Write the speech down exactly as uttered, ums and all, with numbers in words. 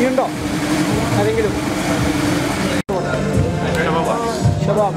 നീണ്ടോ അതെങ്കിലും شباب